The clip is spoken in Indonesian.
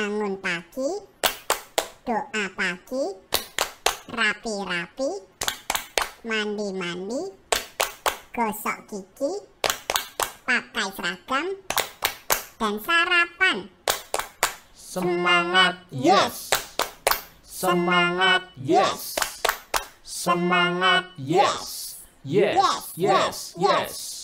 bangun pagi, doa pagi, rapi-rapi, mandi-mandi, gosok gigi, pakai seragam, dan sarapan. Semangat yes, semangat yes, semangat yes, yes, yes, yes, yes.